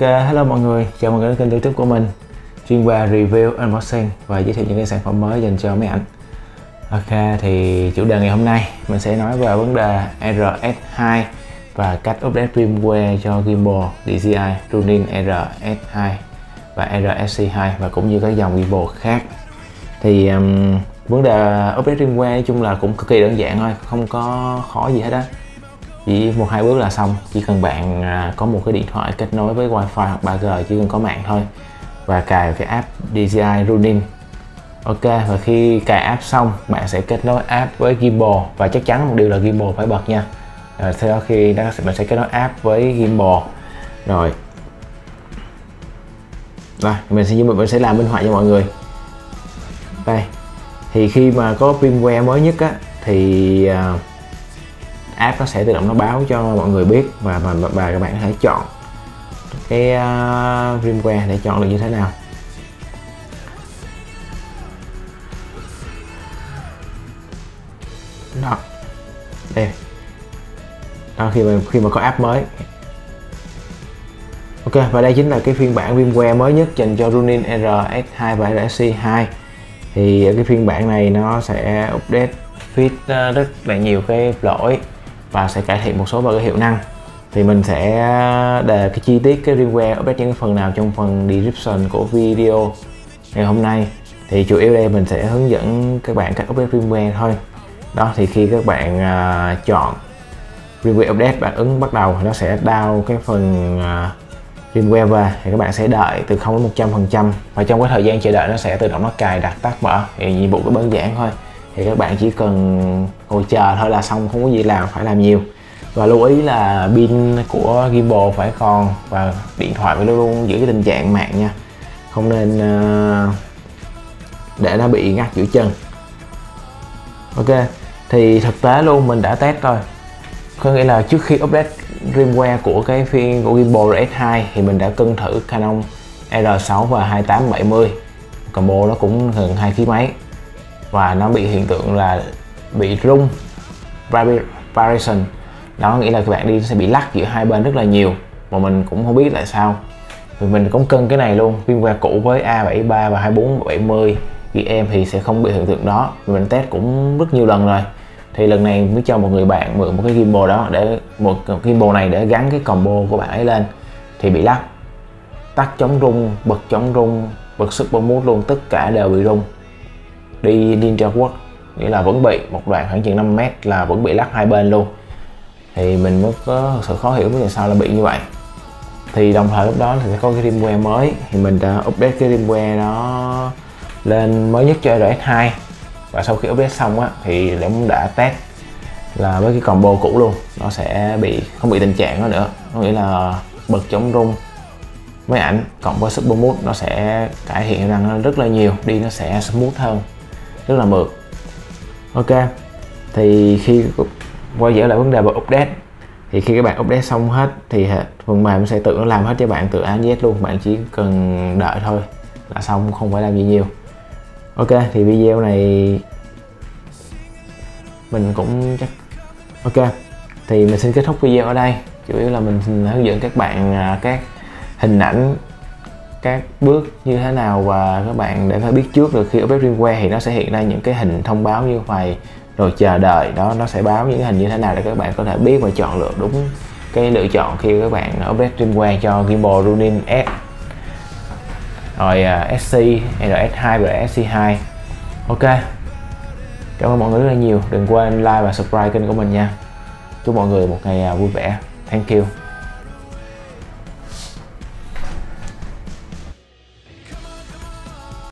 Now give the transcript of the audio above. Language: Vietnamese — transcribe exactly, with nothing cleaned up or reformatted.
Ok, hello mọi người, chào mọi người đến kênh YouTube của mình, chuyên về review, unboxing và giới thiệu những cái sản phẩm mới dành cho máy ảnh. Ok, thì chủ đề ngày hôm nay mình sẽ nói về vấn đề R S hai và cách update firmware cho gimbal D J I Ronin R S hai và R S C hai và cũng như các dòng gimbal khác. Thì um, vấn đề update firmware nói chung là cũng cực kỳ đơn giản thôi, không có khó gì hết á. Chỉ một hai bước là xong, chỉ cần bạn có một cái điện thoại kết nối với wifi hoặc ba G, chỉ cần có mạng thôi, và cài cái app D J I Ronin. Ok, và khi cài app xong bạn sẽ kết nối app với gimbal, và chắc chắn một điều là gimbal phải bật nha. Rồi sau đó khi đó mình sẽ kết nối app với gimbal rồi, rồi mình sẽ mình sẽ làm minh họa cho mọi người đây. Thì khi mà có firmware mới nhất á thì app nó sẽ tự động nó báo cho mọi người biết, và và, và các bạn có thể chọn cái uh, firmware để chọn được như thế nào. Đó. Đây. Đó, khi mà khi mà có app mới. Ok, và đây chính là cái phiên bản firmware mới nhất dành cho Ronin R S hai và R S C hai. Thì ở cái phiên bản này nó sẽ update fix rất là nhiều cái lỗi và sẽ cải thiện một số vào cái hiệu năng. Thì mình sẽ đề cái chi tiết cái firmware update những cái phần nào trong phần description của video ngày hôm nay. Thì chủ yếu đây mình sẽ hướng dẫn các bạn cách update firmware thôi. Đó, thì khi các bạn uh, chọn firmware update, bạn ấn bắt đầu, nó sẽ download cái phần uh, firmware về. Thì các bạn sẽ đợi từ không đến một trăm phần trăm, và trong cái thời gian chờ đợi nó sẽ tự động nó cài đặt tắt mở. Thì nhiệm vụ đơn giản thôi, thì các bạn chỉ cần ngồi chờ thôi là xong, không có gì làm phải làm nhiều. Và lưu ý là pin của gimbal phải còn, và điện thoại phải luôn luôn giữ cái tình trạng mạng nha, không nên uh, để nó bị ngắt giữa chân. Ok, thì thực tế luôn mình đã test rồi, có nghĩa là trước khi update firmware của cái phiên của gimbal R S hai thì mình đã cân thử Canon R sáu và hai tám bảy mươi combo, nó cũng gần hai ký mấy, và nó bị hiện tượng là bị rung vibration. Đó, nghĩa là các bạn đi sẽ bị lắc giữa hai bên rất là nhiều, mà mình cũng không biết tại sao. Thì mình cũng cân cái này luôn, firmware cũ với A bảy ba và hai bốn bảy mươi em thì sẽ không bị hiện tượng đó. Mình test cũng rất nhiều lần rồi, thì lần này mới cho một người bạn mượn một cái gimbal đó, để một cái gimbal này để gắn cái combo của bạn ấy lên thì bị lắc, tắt chống rung, bật chống rung, bật super mode luôn, tất cả đều bị rung. Đi Ninja World nghĩa là vẫn bị một đoạn khoảng chừng năm mét là vẫn bị lắc hai bên luôn. Thì mình mới có sự khó hiểu tại sao là bị như vậy. Thì đồng thời lúc đó thì sẽ có cái firmware mới, thì mình đã update cái firmware đó lên mới nhất cho R S hai, và sau khi update xong á thì cũng đã test là với cái combo cũ luôn, nó sẽ bị không bị tình trạng đó nữa, có nghĩa là bật chống rung máy ảnh cộng với super mode, nó sẽ cải thiện rằng rất là nhiều, đi nó sẽ smooth hơn, rất là mượt. Ok, thì khi quay trở lại vấn đề về update, thì khi các bạn update xong hết thì phần mềm sẽ tự nó làm hết cho bạn từ A đến Z luôn, bạn chỉ cần đợi thôi là xong, không phải làm gì nhiều. Ok, thì video này mình cũng chắc ok, thì mình xin kết thúc video ở đây. Chủ yếu là mình hướng dẫn các bạn các hình ảnh, các bước như thế nào, và các bạn để phải biết trước được khi update firmware thì nó sẽ hiện ra những cái hình thông báo như vậy, rồi chờ đợi đó nó sẽ báo những cái hình như thế nào để các bạn có thể biết và chọn lựa đúng cái lựa chọn khi các bạn update firmware cho gimbal Ronin S rồi S C, R S hai và R S C hai. Ok, cảm ơn mọi người rất là nhiều, đừng quên like và subscribe kênh của mình nha. Chúc mọi người một ngày vui vẻ. Thank you.